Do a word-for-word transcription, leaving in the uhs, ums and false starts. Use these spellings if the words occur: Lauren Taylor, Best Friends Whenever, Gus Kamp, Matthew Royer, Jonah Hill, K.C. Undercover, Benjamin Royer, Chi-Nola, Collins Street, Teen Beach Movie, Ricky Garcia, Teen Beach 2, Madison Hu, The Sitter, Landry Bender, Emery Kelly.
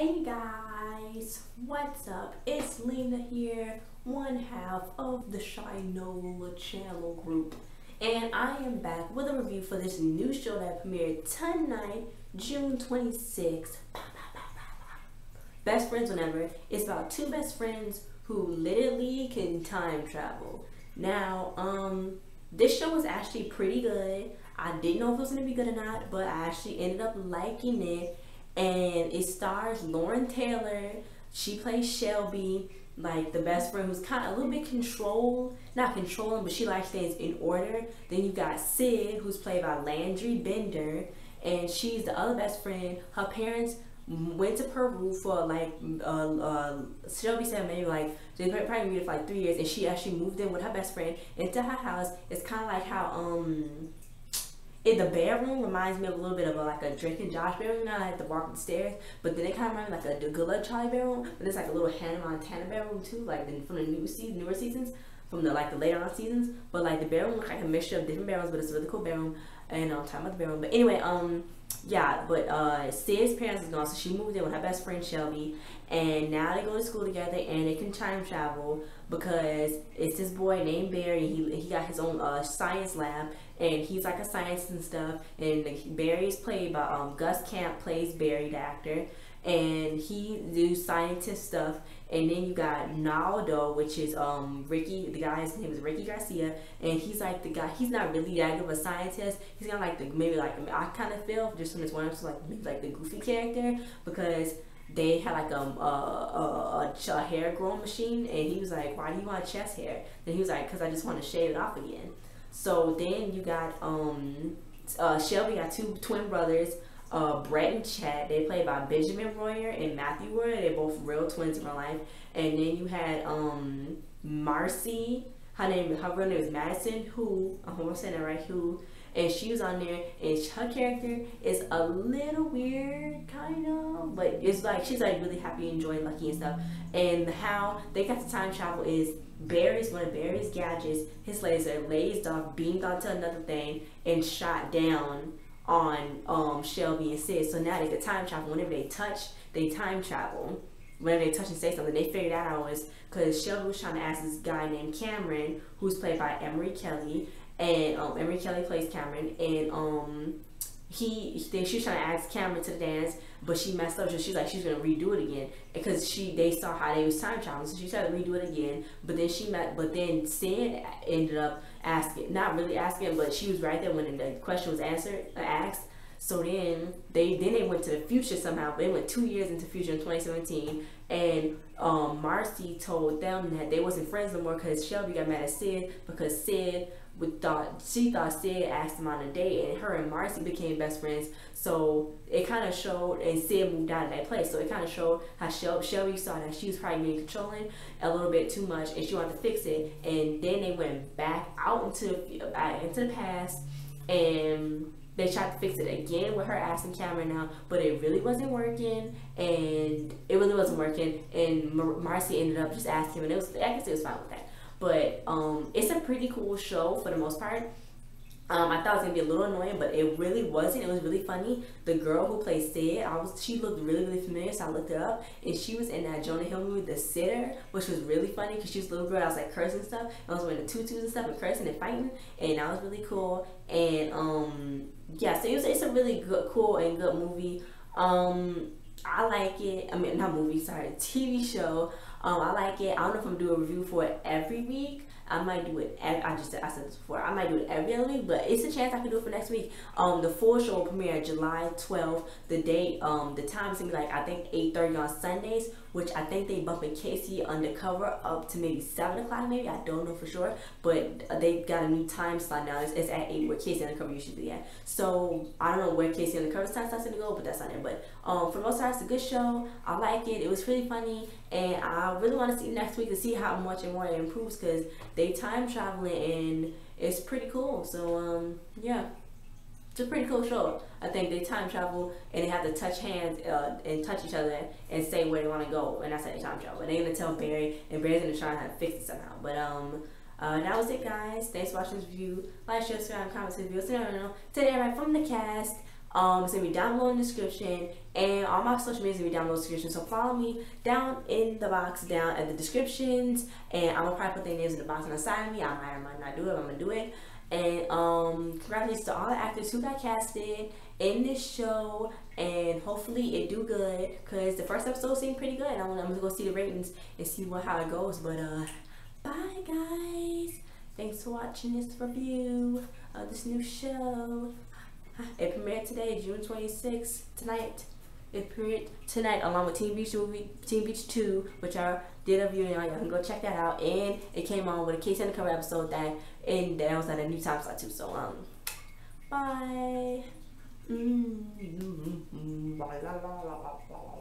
Hey guys, what's up? It's Lena here, one half of the Chi-Nola channel group, and I am back with a review for this new show that premiered tonight, June twenty-sixth. Best Friends Whenever. It's about two best friends who literally can time travel. Now, um, this show was actually pretty good. I didn't know if it was gonna be good or not, but I actually ended up liking it. And it stars Lauren Taylor. She plays Shelby, like the best friend who's kind of a little bit controlled, not controlling, but she likes things in order. Then you got Sid, who's played by Landry Bender, and she's the other best friend. Her parents went to Peru for like uh, uh, Shelby said maybe like they probably waited for like three years, and she actually moved in with her best friend into her house. It's kind of like how um. It, the bedroom reminds me of a little bit of a, like a Drake and Josh bedroom, not like the walk up the stairs, but then it kind of reminds me of like a Good Luck Charlie bedroom, but it's like a little Hannah Montana bedroom too, like the, from the new season, newer seasons, from the like the later on seasons. But like the bedroom looks like a mixture of different bedrooms, but it's a really cool bedroom, and I'm talking about the bedroom. But anyway, um, yeah, but uh, Sid's parents is gone, so she moved in with her best friend Shelby, and now they go to school together, and they can time travel because it's this boy named Barry. He he got his own uh, science lab, and he's like a scientist and stuff. And Barry's played by um, Gus Kamp, plays Barry, the actor, and he do scientist stuff. And then you got Naldo, which is um Ricky. The guy's name is Ricky Garcia, and he's like the guy. He's not really that good of a scientist. He's kind of like the maybe like I, mean, I kind of feel just from this one episode like maybe like the goofy character, because they had like a, a, a, a hair growing machine, and he was like, "Why do you want chest hair?" Then he was like, "Cause I just want to shave it off again." So then you got um uh, Shelby got two twin brothers. Uh, Brett and Chad, they played by Benjamin Royer and Matthew Royer. They're both real twins in real life. And then you had um, Marcy, her name, her real name is Madison, who, I hope I'm saying that right, who, and she was on there, and her character is a little weird, kind of, but it's like, she's like really happy and joy, lucky and stuff. And how they got to time travel is Barry's, one of Barry's gadgets, his laser lazed off, beamed onto another thing, and shot down on um Shelby and Sid. So now they could time travel. Whenever they touch, they time travel. Whenever they touch and say something, they figured that out was because Shelby was trying to ask this guy named Cameron, who's played by Emery Kelly, and um Emery Kelly plays Cameron, and um he they, she was trying to ask Cameron to the dance, but she messed up, so she's like she's gonna redo it again because she they saw how they was time traveling, so she tried to redo it again. But then she met, but then Sid ended up asking, not really asking, but she was right there when the question was answered, uh, asked. So then they then they went to the future somehow. They went two years into the future in twenty seventeen, and um, Marcy told them that they wasn't friends no more because Shelby got mad at Sid because Sid would thought she thought Sid asked him on a date, and her and Marcy became best friends. So it kind of showed, and Sid moved out of that place. So it kind of showed how Shelby, Shelby saw that she was probably being controlling a little bit too much, and she wanted to fix it. And then they went back out into back into the past, and they tried to fix it again with her asking Cameron now, but it really wasn't working, and it really wasn't working. And Mar Marcy ended up just asking him, and it was, I guess it was fine with that. But um, it's a pretty cool show for the most part. Um, I thought it was gonna be a little annoying, but it really wasn't. It was really funny. The girl who played Sid, I was she looked really, really familiar, so I looked her up, and she was in that Jonah Hill movie, The Sitter, which was really funny because she was a little girl. I was like cursing stuff. And I was wearing the tutus and stuff, and cursing and fighting, and that was really cool. And um, yeah, so it was, it's a really good, cool, and good movie. Um, I like it. I mean, not movie, sorry, T V show. Um, I like it. I don't know if I'm doing a review for it every week. I might do it. Every, I just I said this before. I might do it every other week, but it's a chance I could do it for next week. Um, the full show will premiere July twelfth. The date, um, the time is gonna be like I think eight thirty on Sundays, which I think they bumping K C Undercover up to maybe seven o'clock. Maybe I don't know for sure, but they got a new time slot now. It's, it's at eight, where K C Undercover usually be at. So I don't know where K C Undercover's time slot's gonna go, but that's not it. But um, for the most part, it's a good show. I like it. It was really funny, and I. I really want to see next week to see how much and more it improves because they time traveling and it's pretty cool. So um yeah, it's a pretty cool show. I think they time travel and they have to touch hands uh, and touch each other and say where they want to go, and that's how they time travel. And they're gonna tell Barry, and Barry's gonna try how to fix it somehow. But um uh, that was it, guys. Thanks for watching this review. Like, share, subscribe, comment, review. So no, no, no. Today, right from the cast. Um, it's going to be down below in the description, and all my social media is going to be down below in the description, so follow me down in the box, down at the descriptions, and I'm going to probably put their names in the box on the side of me. I might or might not do it, but I'm going to do it. And um, congratulations to all the actors who got casted in this show, and hopefully it do good, because the first episode seemed pretty good, and I'm going to go see the ratings and see what how it goes. But uh, bye guys, thanks for watching this review of this new show. It premiered today, June twenty-sixth, tonight. It premiered tonight along with Teen Beach Movie, Teen Beach two, which I did a viewing on. Y'all can go check that out. And it came on with a K C Undercover episode that, and that was at a new time slot too. So, um, bye. Mm-hmm.